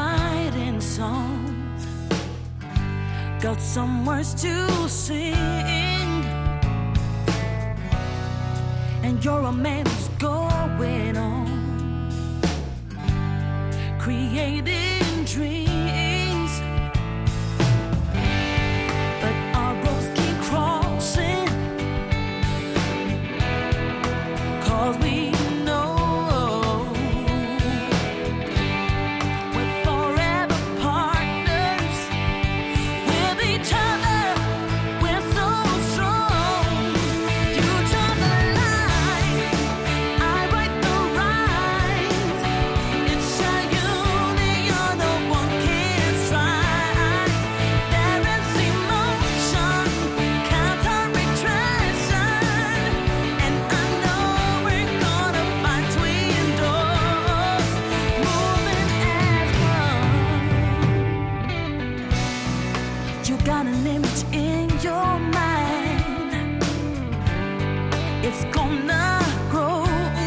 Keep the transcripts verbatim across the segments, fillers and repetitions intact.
writing songs, got some words to sing, and you're a man who's going on, creating dreams. Got an image in your mind, it's gonna grow. Ooh.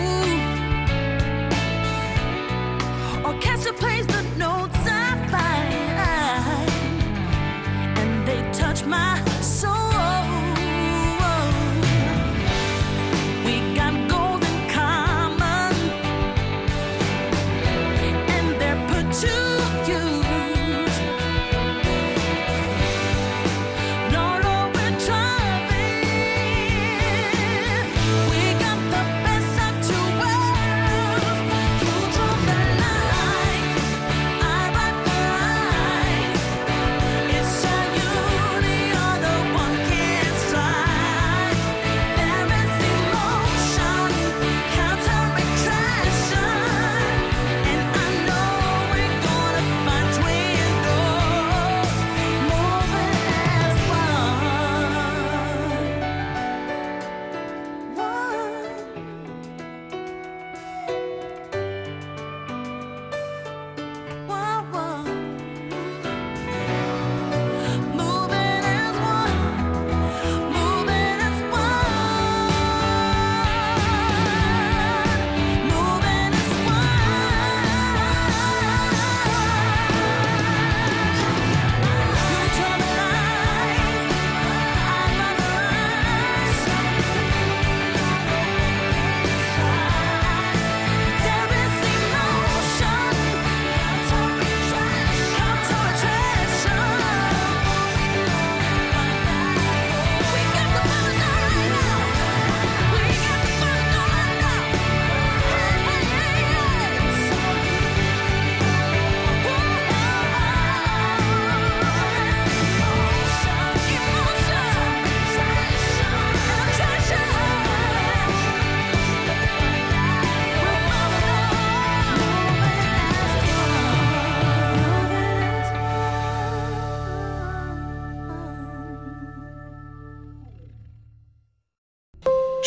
Orchestra plays the notes I find, and they touch my soul.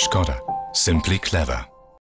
Škoda. Simply clever.